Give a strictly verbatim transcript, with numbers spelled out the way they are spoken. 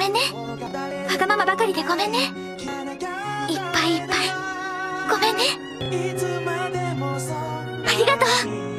めんね。わがままばかりでごめんね。いっぱいいっぱいごめんね。ありがとう。